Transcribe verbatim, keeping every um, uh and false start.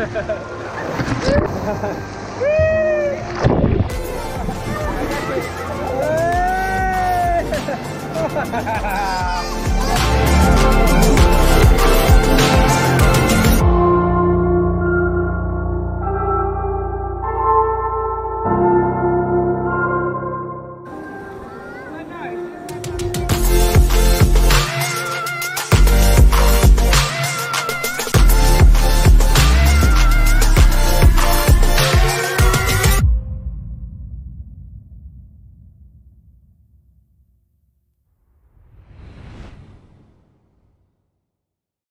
Hey!